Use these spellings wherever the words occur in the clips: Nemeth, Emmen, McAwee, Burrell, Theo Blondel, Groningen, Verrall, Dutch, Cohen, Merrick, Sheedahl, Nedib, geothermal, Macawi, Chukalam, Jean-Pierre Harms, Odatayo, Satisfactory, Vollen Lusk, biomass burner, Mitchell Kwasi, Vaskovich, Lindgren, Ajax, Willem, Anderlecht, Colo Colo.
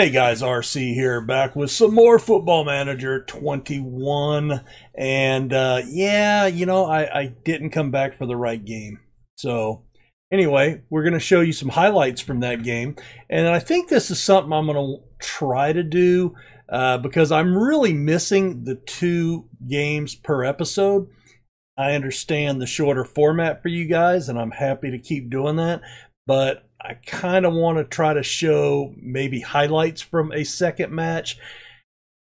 Hey guys, RC here, back with some more Football Manager 21, and yeah, you know, I didn't come back for the right game. So anyway, we're going to show you some highlights from that game, and I think this is something I'm going to try to do because I'm really missing the 2 games per episode. I understand the shorter format for you guys, and I'm happy to keep doing that, but I kind of want to try to show maybe highlights from a second match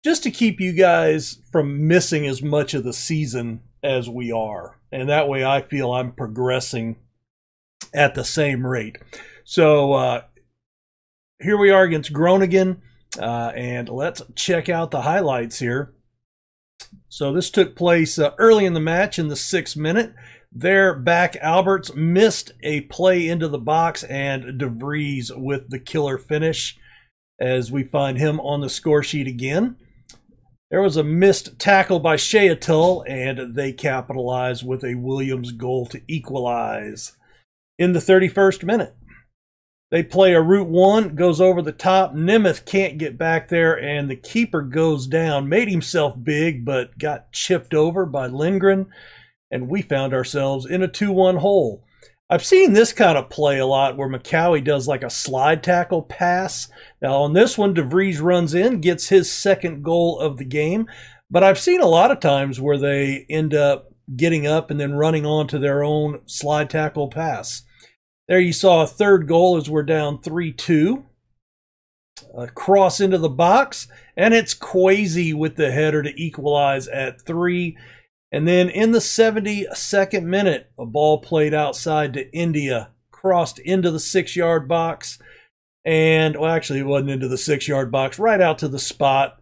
just to keep you guys from missing as much of the season as we are. And that way I feel I'm progressing at the same rate. So here we are against Groningen, and let's check out the highlights here. So this took place early in the match in the 6th minute. Their back Alberts missed a play into the box, and DeVries with the killer finish as we find him on the score sheet again. There was a missed tackle by Sheedahl, and they capitalized with a Williams goal to equalize in the 31st minute. They play a route one, goes over the top. Nemeth can't get back there, and the keeper goes down. Made himself big, but got chipped over by Lindgren, and we found ourselves in a 2-1 hole. I've seen this kind of play a lot where McAwee does like a slide tackle pass. Now on this one, DeVries runs in, gets his 2nd goal of the game. But I've seen a lot of times where they end up getting up and then running on to their own slide tackle pass. There you saw a 3rd goal as we're down 3-2. A cross into the box, and it's Kwasi with the header to equalize at 3. And then in the 72nd minute, a ball played outside to India, crossed into the 6-yard box. And, well, actually, it wasn't into the 6-yard box, right out to the spot,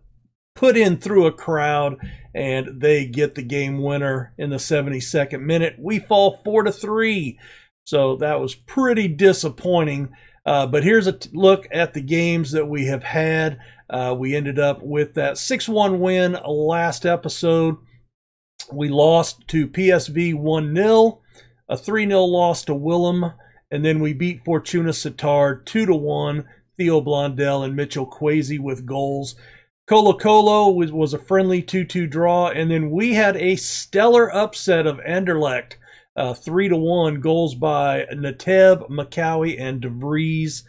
put in through a crowd, and they get the game winner in the 72nd minute. We fall 4-3. So that was pretty disappointing. But here's a look at the games that we have had. We ended up with that 6-1 win last episode. We lost to PSV 1-0, a 3-0 loss to Willem, and then we beat Fortuna Sittard 2-1, Theo Blondel and Mitchell Kwasi with goals. Colo Colo was a friendly 2-2 draw, and then we had a stellar upset of Anderlecht, 3-1, goals by Nateb, McAwee, and DeVries.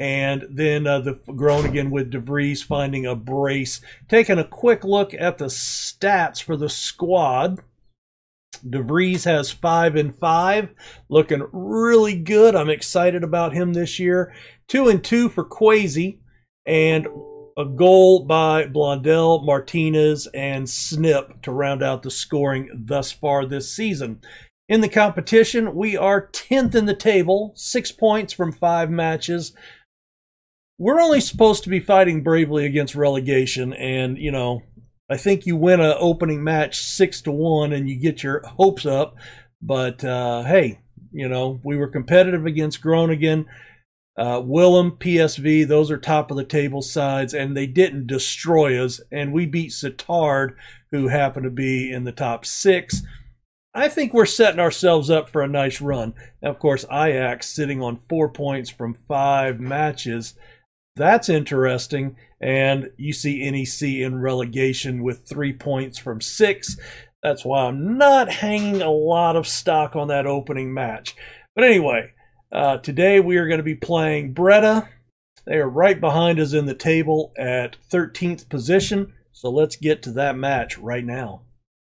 And then the Groningen with DeVries finding a brace. Taking a quick look at the stats for the squad. DeVries has 5 and 5. Looking really good. I'm excited about him this year. 2 and 2 for Kwasi. And a goal by Blondel, Martinez, and Snip to round out the scoring thus far this season. In the competition, we are 10th in the table. 6 points from 5 matches. We're only supposed to be fighting bravely against relegation, and, you know, I think you win an opening match 6-1 and you get your hopes up. But, hey, you know, we were competitive against Groningen, Willem, PSV. Those are top-of-the-table sides, and they didn't destroy us. And we beat Sittard, who happened to be in the top 6. I think we're setting ourselves up for a nice run. Now, of course, Ajax sitting on 4 points from 5 matches. That's interesting, and you see NEC in relegation with 3 points from 6. That's why I'm not hanging a lot of stock on that opening match. But anyway, today we are going to be playing Breda. They are right behind us in the table at 13th position, so let's get to that match right now.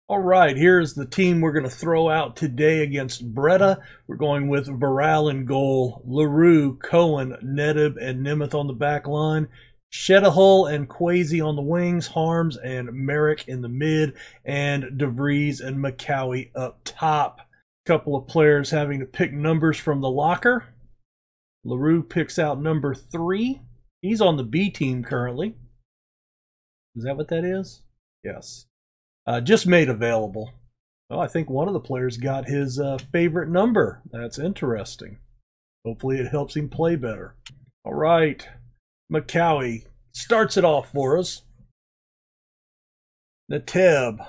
All right, here is the team we're going to throw out today against Breda. We're going with Verrall in goal, LaRue, Cohen, Nedib, and Nemeth on the back line, Sheedahl and Kwasi on the wings, Harms and Merrick in the mid, and DeVries and McAwee up top. A couple of players having to pick numbers from the locker. LaRue picks out number 3. He's on the B team currently. Is that what that is? Yes. Just made available. Well, I think one of the players got his favorite number. That's interesting. Hopefully it helps him play better. All right. McAwee starts it off for us. Nateb.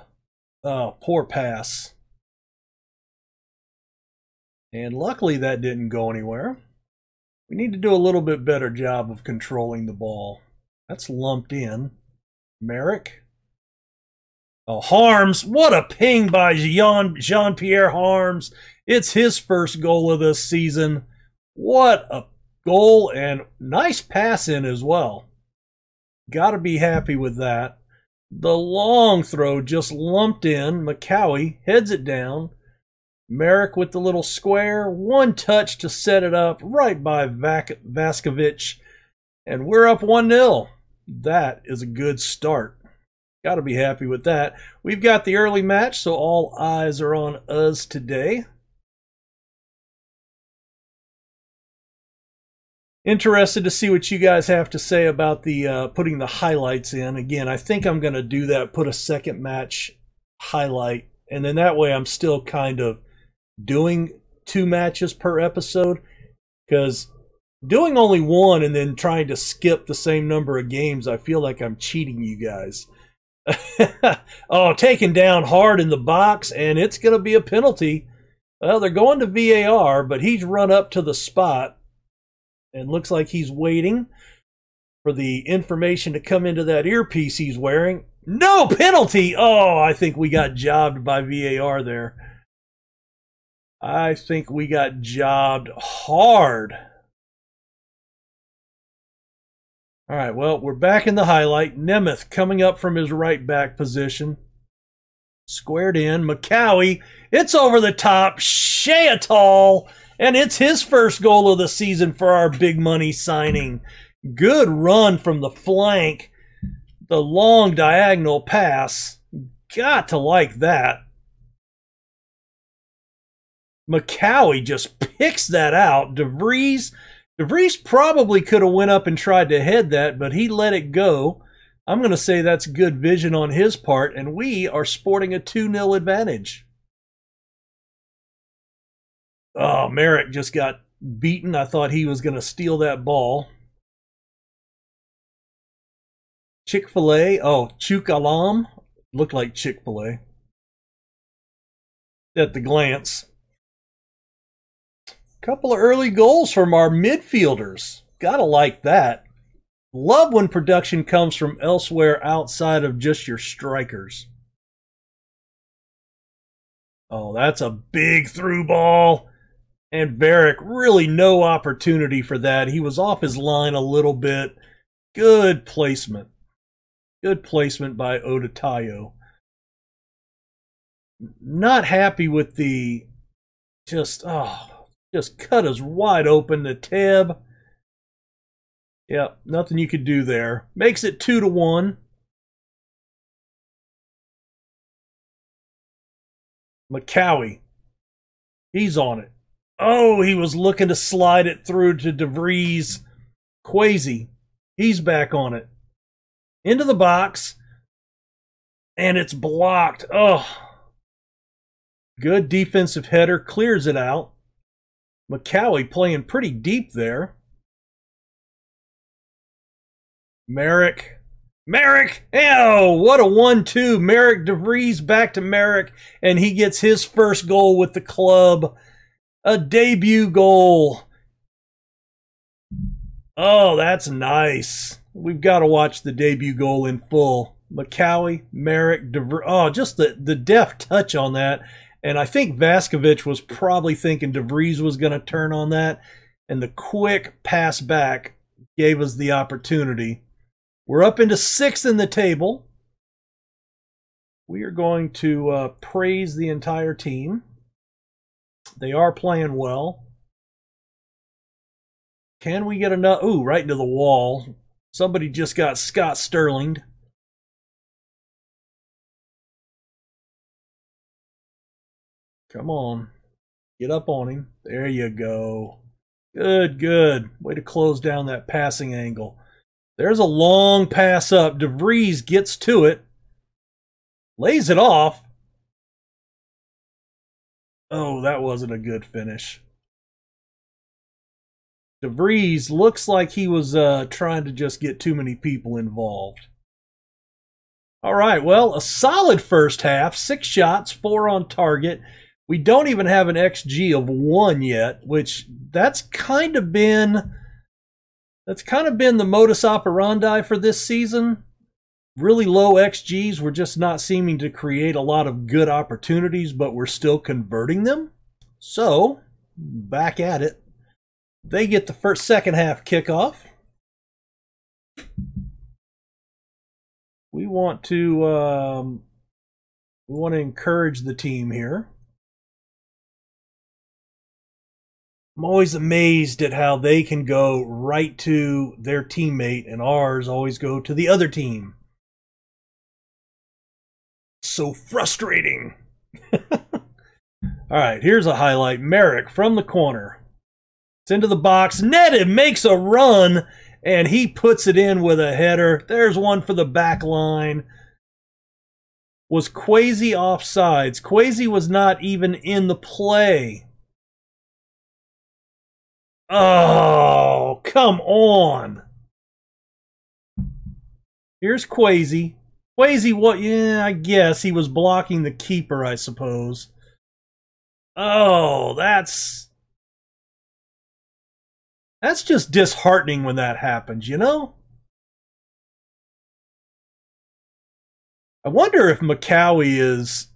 Oh, poor pass. And luckily that didn't go anywhere. We need to do a little bit better job of controlling the ball. That's lumped in. Merrick. Oh, Harms. What a ping by Jean-Pierre Harms. It's his first goal of this season. What a goal, and nice pass in as well. Got to be happy with that. The long throw just lumped in. Macawi heads it down. Merrick with the little square. One touch to set it up right by Vaskovich. And we're up 1-0. That is a good start. Got to be happy with that. We've got the early match, so all eyes are on us today. Interested to see what you guys have to say about the putting the highlights in. Again, I think I'm going to do that, put a second match highlight, and then that way I'm still kind of doing two matches per episode, because doing only one and then trying to skip the same number of games, I feel like I'm cheating you guys. Oh, taken down hard in the box, and it's going to be a penalty. Well, they're going to VAR, but he's run up to the spot. And looks like he's waiting for the information to come into that earpiece he's wearing. No penalty! Oh, I think we got jobbed by VAR there. I think we got jobbed hard. All right, well, we're back in the highlight. Nemeth coming up from his right back position. Squared in. McAwee. It's over the top. Sheedahl. And it's his first goal of the season for our big money signing. Good run from the flank. The long diagonal pass. Got to like that. McAwee just picks that out. DeVries probably could have went up and tried to head that, but he let it go. I'm going to say that's good vision on his part, and we are sporting a 2-0 advantage. Oh, Merrick just got beaten. I thought he was going to steal that ball. Chick-fil-A. Oh, Chukalam. Looked like Chick-fil-A at the glance. Couple of early goals from our midfielders. Gotta like that. Love when production comes from elsewhere outside of just your strikers. Oh, that's a big through ball. And Merrick, really no opportunity for that. He was off his line a little bit. Good placement. Good placement by Odatayo. Not happy with the just cut us wide open. Nateb. Yep, nothing you could do there. Makes it 2-1. McAwee. He's on it. Oh, he was looking to slide it through to DeVries. Kwasi, he's back on it. Into the box. And it's blocked. Oh. Good defensive header. Clears it out. McAwee playing pretty deep there. Merrick. Merrick! Oh, what a 1-2. Merrick, DeVries back to Merrick, and he gets his first goal with the club. A debut goal. Oh, that's nice. We've got to watch the debut goal in full. McAwee, Merrick, DeVries. Oh, just the deft touch on that. And I think Vaskovich was probably thinking DeVries was going to turn on that. And the quick pass back gave us the opportunity. We're up into 6th in the table. We are going to praise the entire team. They are playing well. Can we get another? Ooh, right into the wall. Somebody just got Scott Sterling'd. Come on. Get up on him. There you go. Good, good. Way to close down that passing angle. There's a long pass up. DeVries gets to it. Lays it off. Oh, that wasn't a good finish. DeVries looks like he was trying to just get too many people involved. All right, well, a solid first half. 6 shots, 4 on target. We don't even have an XG of 1 yet, which that's kind of been That's kind of been the modus operandi for this season. Really low XGs. We're just not seeming to create a lot of good opportunities, but we're still converting them. So, back at it. They get the second half kickoff. We want to encourage the team here. I'm always amazed at how they can go right to their teammate and ours always go to the other team. So frustrating. All right, here's a highlight. Merrick from the corner. It's into the box. Nedib makes a run, and he puts it in with a header. There's one for the back line. Was Kwasi offsides? Kwasi was not even in the play. Oh, come on. Here's Kwasi. Kwasi, what? Yeah, I guess he was blocking the keeper, I suppose. Oh, that's just disheartening when that happens, you know? I wonder if McAwee is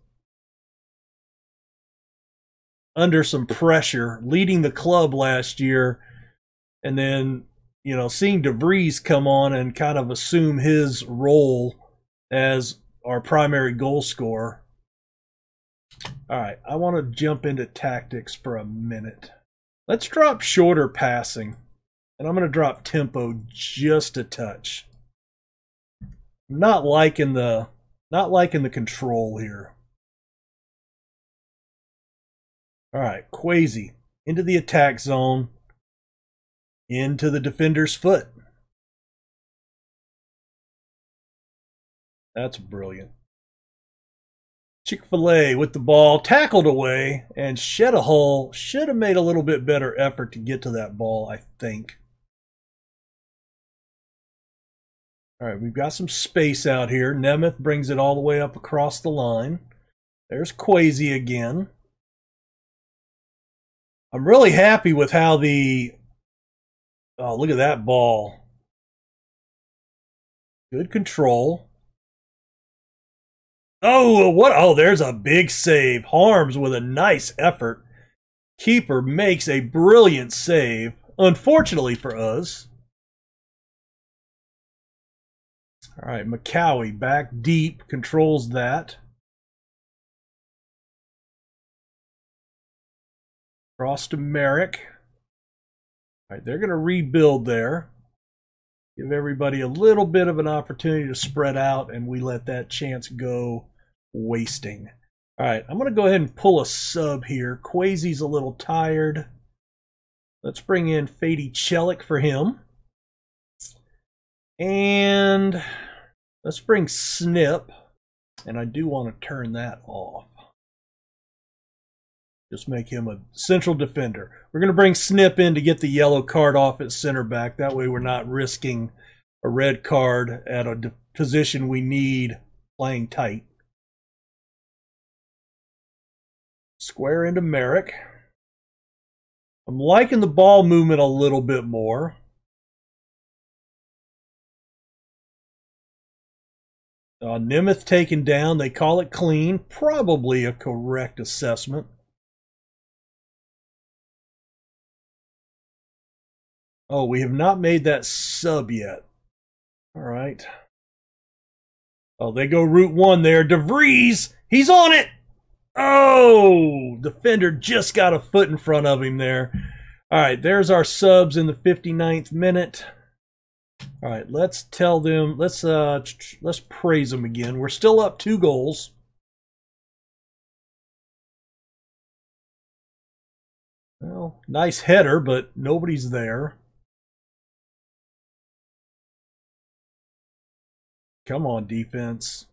under some pressure, leading the club last year, and then, you know, seeing DeVries come on and kind of assume his role as our primary goal scorer. All right, I want to jump into tactics for a minute. Let's drop shorter passing, and I'm going to drop tempo just a touch. Not liking the control here. All right, Kwasi into the attack zone, into the defender's foot. That's brilliant. Chick-fil-A with the ball, tackled away, and Sheedahl should have made a little bit better effort to get to that ball, I think. All right, we've got some space out here. Nemeth brings it all the way up across the line. There's Kwasi again. I'm really happy with how the... Oh, look at that ball. Good control. Oh, what? Oh, there's a big save. Harms with a nice effort. Keeper makes a brilliant save, unfortunately for us. All right, Macawi back deep, controls that. Cross to Merrick. All right, they're going to rebuild there. Give everybody a little bit of an opportunity to spread out, and we let that chance go wasting. All right, I'm going to go ahead and pull a sub here. Kwasi's a little tired. Let's bring in Fadi Chelik for him. And let's bring Snip. And I do want to turn that off. Just make him a central defender. We're going to bring Snip in to get the yellow card off at center back. That way we're not risking a red card at a position we need playing tight. Square into Merrick. I'm liking the ball movement a little bit more. Nemeth taken down. They call it clean. Probably a correct assessment. Oh, we have not made that sub yet. All right. Oh, they go route one there. DeVries, he's on it. Oh, defender just got a foot in front of him there. All right, there's our subs in the 59th minute. All right, let's tell them, let's praise them again. We're still up 2 goals. Well, nice header, but nobody's there. Come on, defense.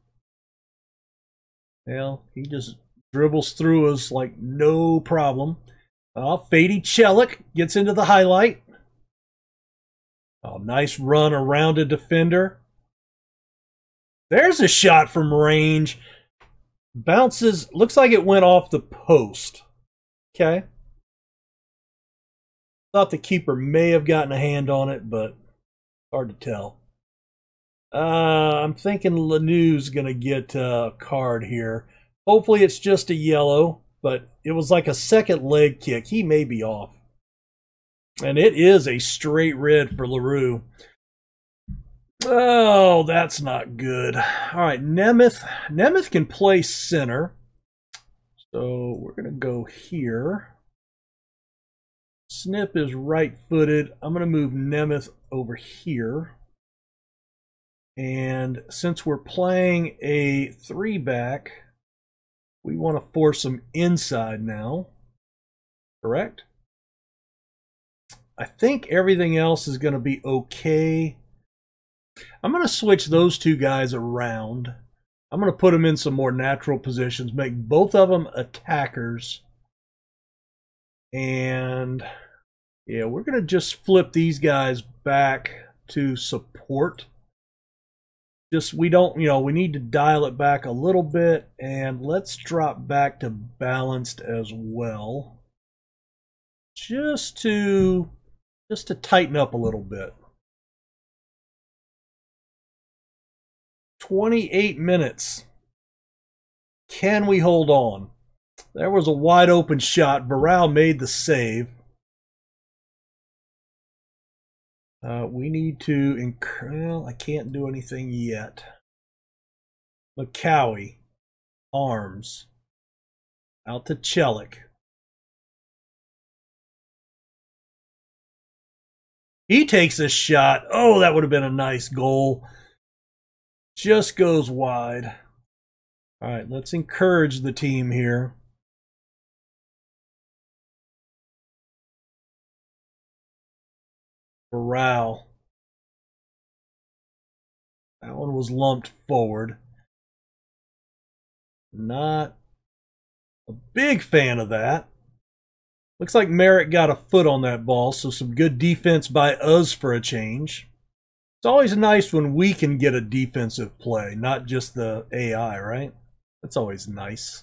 Well, he just dribbles through us like no problem. Fadi Chelik gets into the highlight. Oh, nice run around a defender. There's a shot from range. Bounces. Looks like it went off the post. Okay. Thought the keeper may have gotten a hand on it, but Hard to tell. I'm thinking Lanou's going to get a card here. Hopefully it's just a yellow, but it was like a second leg kick. He may be off. And it is a straight red for LaRue. Oh, that's not good. All right, Nemeth. Nemeth can play center. So we're going to go here. Snip is right-footed. I'm going to move Nemeth over here. And since we're playing a three-back, we want to force him inside now. Correct? I think everything else is going to be okay. I'm going to switch those two guys around. I'm going to put them in some more natural positions, make both of them attackers. And, yeah, we're going to just flip these guys back to support. Just, we don't, you know, we need to dial it back a little bit, and let's drop back to balanced as well. Just to tighten up a little bit. 28 minutes. Can we hold on? There was a wide open shot. Verrall made the save. We need to I can't do anything yet. McAwee. Harms. Out to Chelik. He takes a shot. Oh, that would have been a nice goal. Just goes wide. All right, let's encourage the team here. Burrell. That one was lumped forward. Not a big fan of that. Looks like Merrick got a foot on that ball, so some good defense by us for a change. It's always nice when we can get a defensive play, not just the AI, right? That's always nice.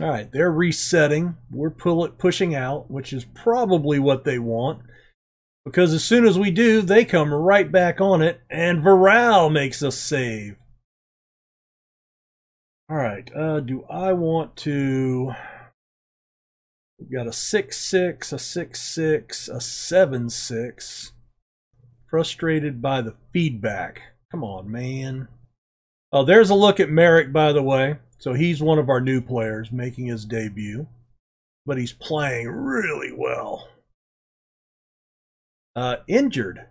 All right, they're resetting. We're pushing out, which is probably what they want, because as soon as we do, they come right back on it, and Verrall makes a save. All right, do I want to... We've got a 6-6, a 6-6, a 7-6. Frustrated by the feedback. Come on, man. Oh, there's a look at Merrick, by the way. So he's one of our new players making his debut, but he's playing really well. Injured.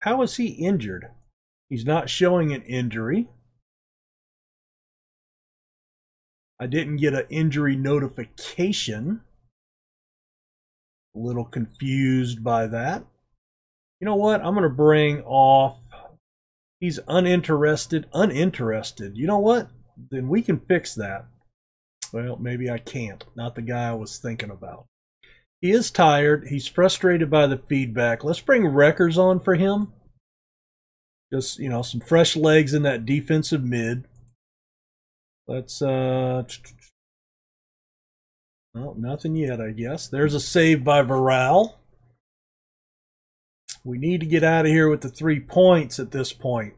How is he injured? He's not showing an injury. I didn't get an injury notification. A little confused by that. You know what? I'm going to bring off... He's uninterested. Uninterested. You know what? Then we can fix that. Well, maybe I can't. Not the guy I was thinking about. He is tired. He's frustrated by the feedback. Let's bring Wreckers on for him. Just, you know, some fresh legs in that defensive mid. Let's, well, nothing yet, I guess. There's a save by Verrall. We need to get out of here with the 3 points at this point.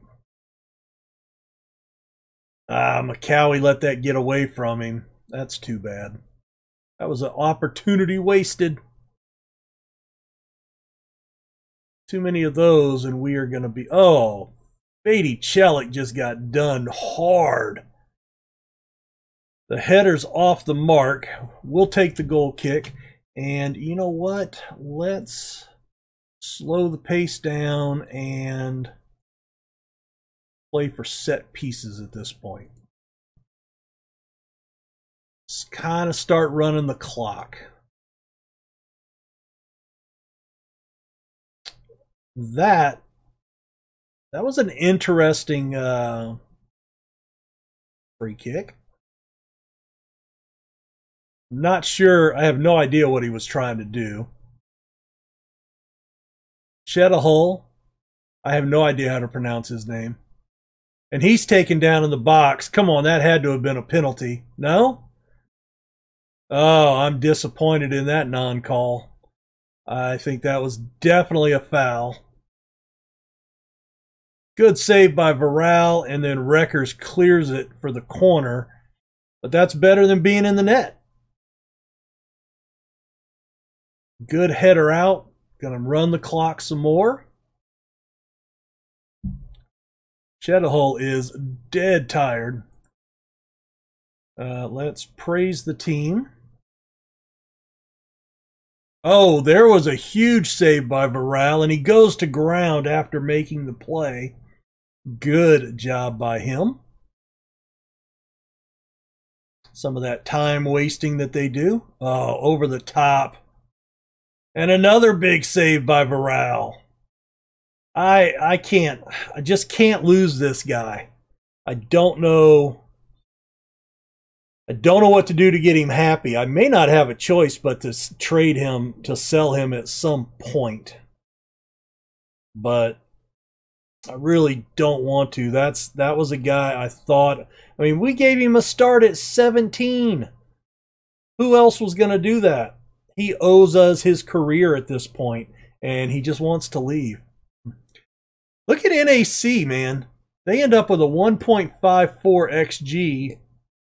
Ah, Macawi let that get away from him. That's too bad. That was an opportunity wasted. Too many of those, and we are going to be... Oh, Fadi Chelik just got done hard. The header's off the mark. We'll take the goal kick. And you know what? Let's... slow the pace down and play for set pieces at this point. Just kind of start running the clock. That was an interesting free kick. Not sure. I have no idea what he was trying to do. Sheedahl, I have no idea how to pronounce his name. And he's taken down in the box. Come on, that had to have been a penalty. No? Oh, I'm disappointed in that non-call. I think that was definitely a foul. Good save by Verrall, and then Wreckers clears it for the corner. But that's better than being in the net. Good header out. Gonna run the clock some more. Sheedahl is dead tired. Let's praise the team. Oh, there was a huge save by Verrall, and he goes to ground after making the play. Good job by him. Some of that time wasting that they do. Oh, over the top. And another big save by Verrall. I just can't lose this guy. I don't know what to do to get him happy. I may not have a choice but to trade him, to sell him at some point. But I really don't want to. That was a guy I thought, I mean, we gave him a start at 17. Who else was going to do that? He owes us his career at this point, and he just wants to leave. Look at NEC, man. They end up with a 1.54 XG.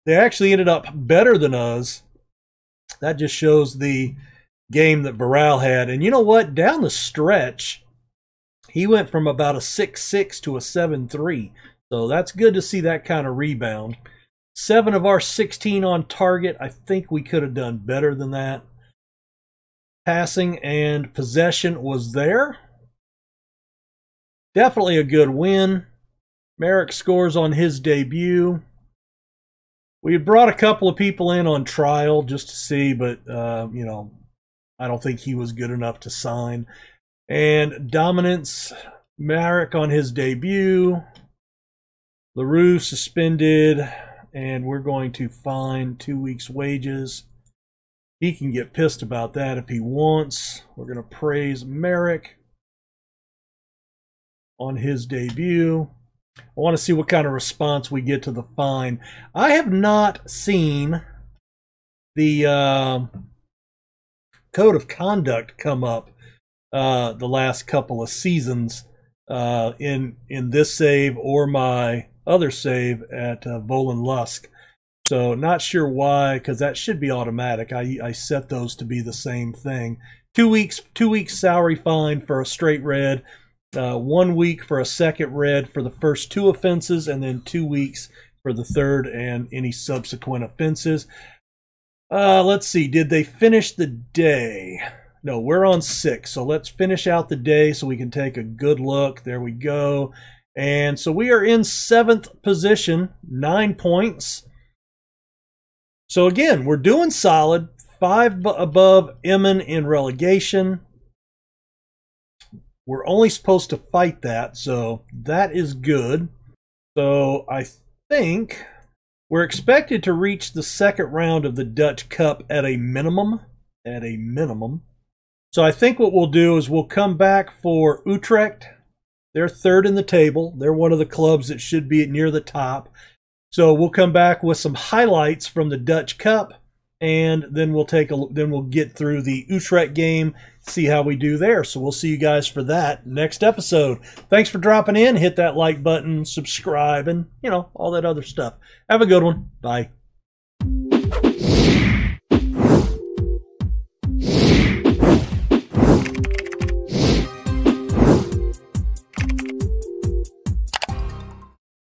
They actually ended up better than us. That just shows the game that Verrall had. And you know what? Down the stretch, he went from about a 6-6 to a 7-3. So that's good to see that kind of rebound. 7 of our 16 on target. I think we could have done better than that. Passing and possession was there. Definitely a good win. Merrick scores on his debut. We brought a couple of people in on trial just to see, but, you know, I don't think he was good enough to sign. And dominance, Merrick on his debut. LaRue suspended, and we're going to fine 2 weeks' wages. He can get pissed about that if he wants. We're going to praise Merrick on his debut. I want to see what kind of response we get to the fine. I have not seen the code of conduct come up the last couple of seasons in this save or my other save at Vollen Lusk. So not sure why, because that should be automatic. I set those to be the same thing. 2 weeks salary fine for a straight red. 1 week for a second red for the first two offenses, and then 2 weeks for the third and any subsequent offenses. Let's see, did they finish the day? No, we're on 6, so let's finish out the day so we can take a good look. There we go. And so we are in 7th position, 9 points. So again, we're doing solid. 5 above Emmen in relegation. We're only supposed to fight that, so that is good. So I think we're expected to reach the second round of the Dutch Cup at a minimum. At a minimum. So I think what we'll do is we'll come back for Utrecht. They're third in the table. They're one of the clubs that should be near the top. So we'll come back with some highlights from the Dutch Cup, and then we'll take a we'll get through the Utrecht game, see how we do there. So we'll see you guys for that next episode. Thanks for dropping in. Hit that like button, subscribe, and, you know, all that other stuff. Have a good one. Bye.